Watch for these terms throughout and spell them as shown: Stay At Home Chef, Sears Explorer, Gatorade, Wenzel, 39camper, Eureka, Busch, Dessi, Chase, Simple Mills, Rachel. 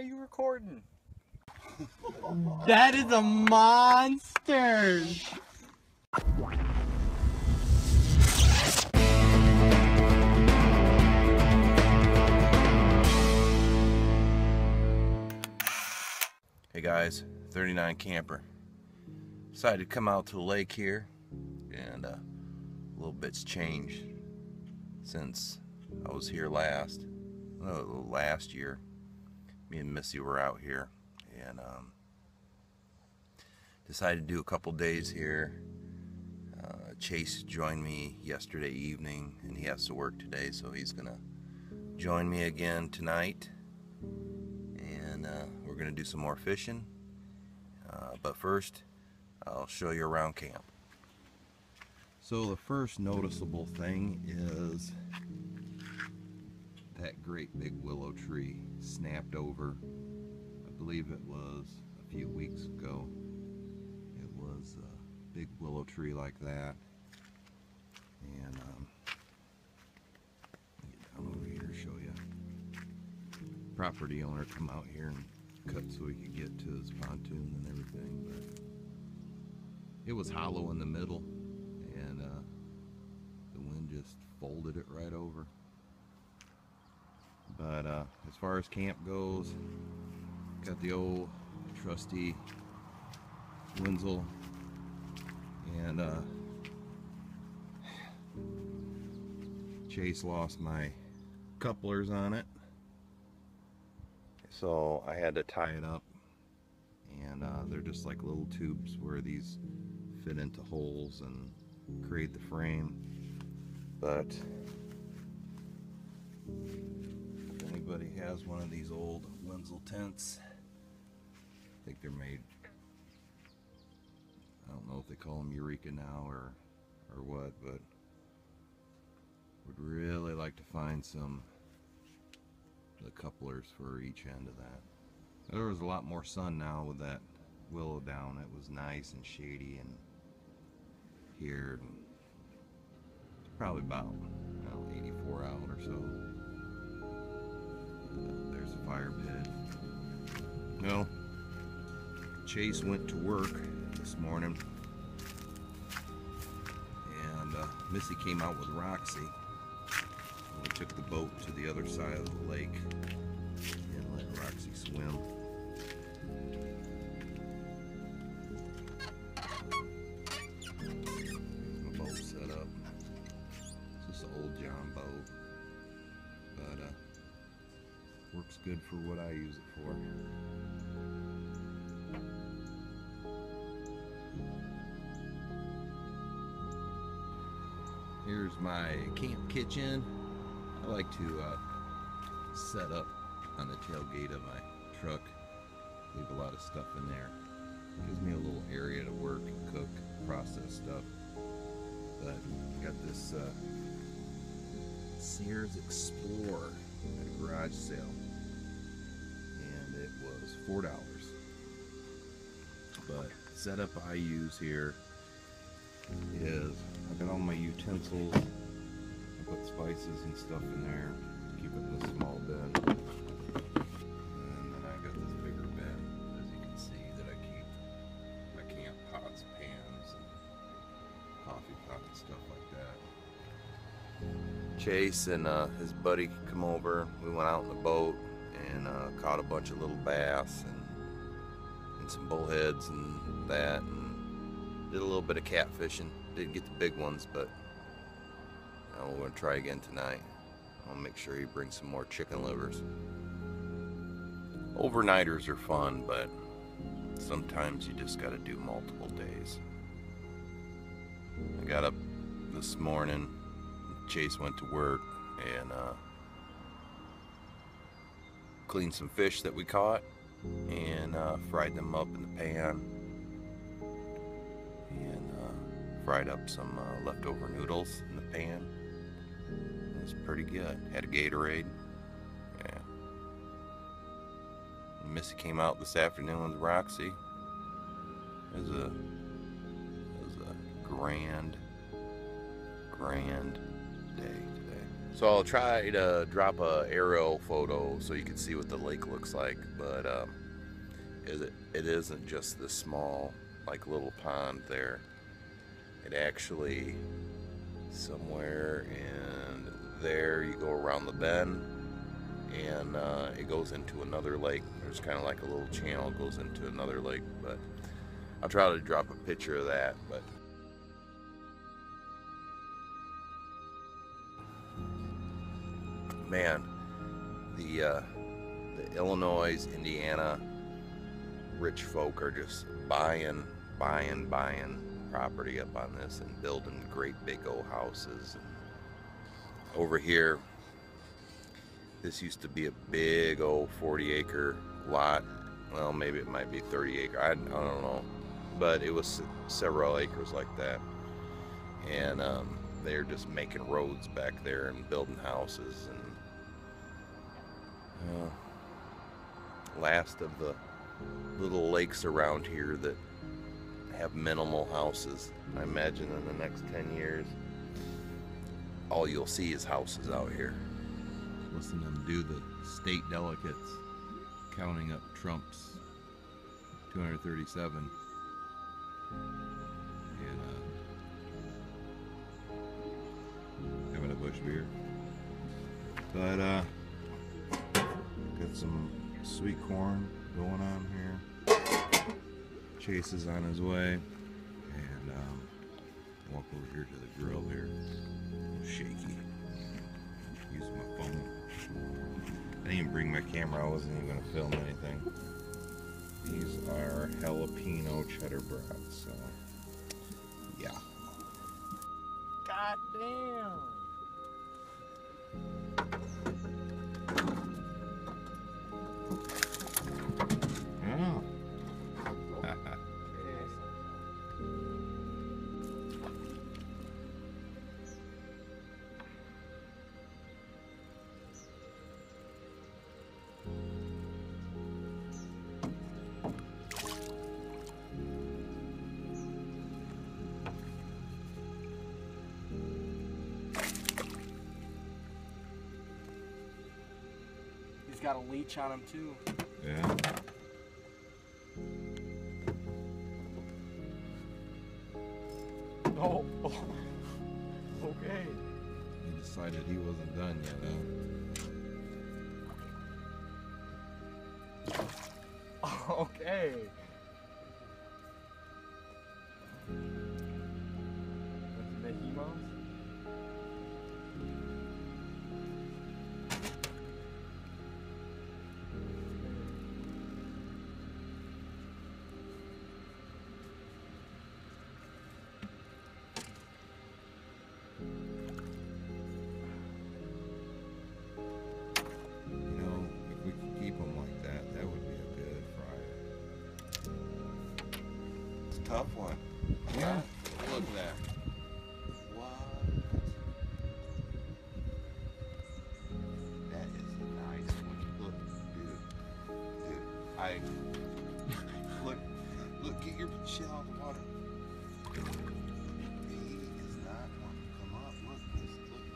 are you recording? That is a monster! Hey guys, 39 Camper. Decided to come out to the lake here, and a little bit's changed since I was here last. No, last year, me and Missy were out here, and decided to do a couple days here. Chase joined me yesterday evening, and he has to work today, so he's gonna join me again tonight, and we're gonna do some more fishing. But first, I'll show you around camp. So the first noticeable thing is that great big willow tree snapped over. I believe it was a few weeks ago. It was a big willow tree like that. And let me get down over here to show you. Property owner come out here and cut so he could get to his pontoon and everything. But it was hollow in the middle, and the wind just folded it right over. But as far as camp goes, got the old trusty Wenzel, and Chase lost my couplers on it, so I had to tie it up, and they're just like little tubes where these fit into holes and create the frame. But everybody has one of these old Wenzel tents. I think they're made, I don't know if they call them Eureka now or what, but would really like to find some of the couplers for each end of that. There was a lot more sun now with that willow down. It was nice and shady and here, and probably about 84 out or so. There's a fire pit. Well, Chase went to work this morning, and Missy came out with Roxy, and we took the boat to the other side of the lake and let Roxy swim. My boat set up. It's just an old John boat, but works good for what I use it for. Here's my camp kitchen. I like to set up on the tailgate of my truck. Leave a lot of stuff in there. It gives me a little area to work and cook, process stuff. But I've got this Sears Explorer at a garage sale, and it was $4. But setup I use here is I've got all my utensils. I put spices and stuff in there, keep it in a small bin, and then I've got this bigger bin, as you can see, that I keep my camp pots, pans, and coffee pot and stuff like that. Chase and his buddy come over. We went out in the boat and caught a bunch of little bass and some bullheads and that, and did a little bit of catfishing. Didn't get the big ones, but we're going to try again tonight. I'll make sure he brings some more chicken livers. Overnighters are fun, but sometimes you just got to do multiple days. I got up this morning. Chase went to work and cleaned some fish that we caught and fried them up in the pan, and fried up some leftover noodles in the pan. It was pretty good. Had a Gatorade. Yeah. And Missy came out this afternoon with Roxy. It was a grand day today. So I'll try to drop a aerial photo so you can see what the lake looks like, but it isn't just this small like little pond there. It actually somewhere in there you go around the bend and it goes into another lake. There's kind of like a little channel goes into another lake, but I'll try to drop a picture of that. But man, the Illinois, Indiana rich folk are just buying property up on this and building great big old houses. And over here, this used to be a big old 40-acre lot. Well, maybe it might be 30-acre. I don't know, but it was several acres like that. And they're just making roads back there and building houses. And last of the little lakes around here that have minimal houses. I imagine in the next 10 years, all you'll see is houses out here. Listen to them do the state delegates counting up Trump's 237. And having a Busch beer. But got some sweet corn going on here. Chase is on his way. And walk over here to the grill here. I'm shaky. Use my phone. I didn't even bring my camera. I wasn't even going to film anything. These are jalapeno cheddar brats. So, yeah. God damn. Oh. Got a leech on him too. Yeah. Oh. Okay. He decided he wasn't done yet, huh? Okay. Tough one. Yeah. Look at that. What? That is nice. Look, dude. I look. Get your shit out of the water. He is not wanting to come up.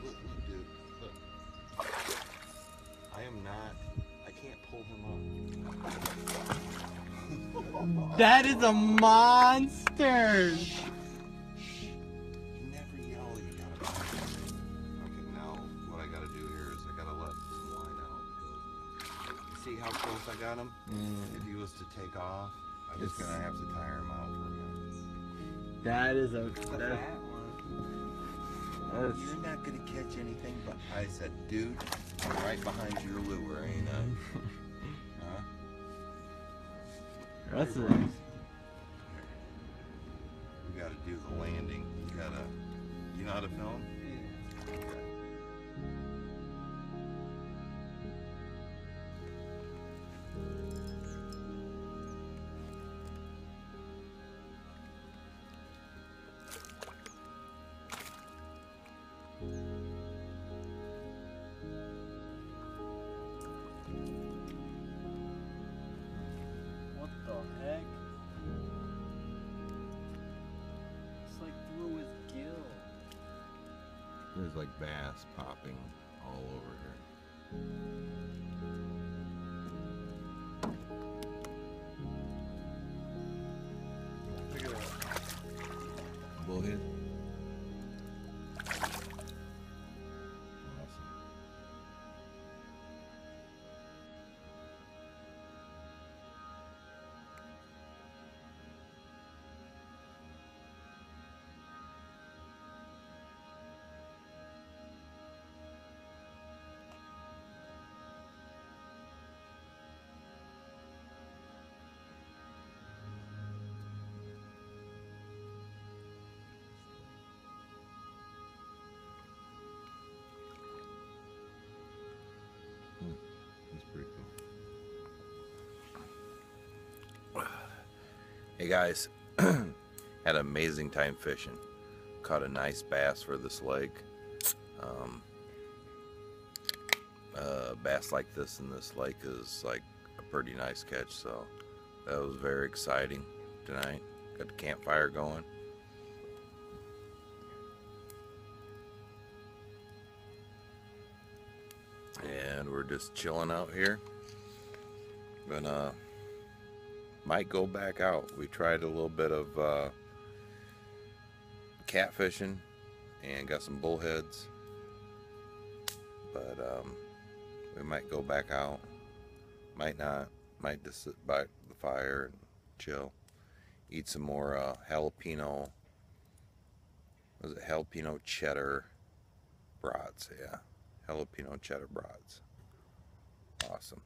Look, dude. Look. I am not. I can't pull him up. That is a monster! You never yell, you gotta buy it. Okay, now what I gotta do here is I gotta let some line out. See how close I got him? Mm. If he was to take off, I'm just gonna have to tire him out for a minute. That is a fat one. That's... You're not gonna catch anything, but I said, dude, I'm right behind your lure, ain't I? That's nice. You gotta do the landing. You know how to film? Yeah. Okay. There's like bass popping. all over here. Look at that. Bullhead. Hey guys, had an amazing time fishing. Caught a nice bass for this lake. Bass like this in this lake is like a pretty nice catch, so that was very exciting tonight. Got the campfire going. And we're just chilling out here. Gonna might go back out. We tried a little bit of catfishing and got some bullheads, but we might go back out, might not, might just sit by the fire and chill, eat some more jalapeno, was it jalapeno cheddar brats? Yeah, jalapeno cheddar brats. Awesome.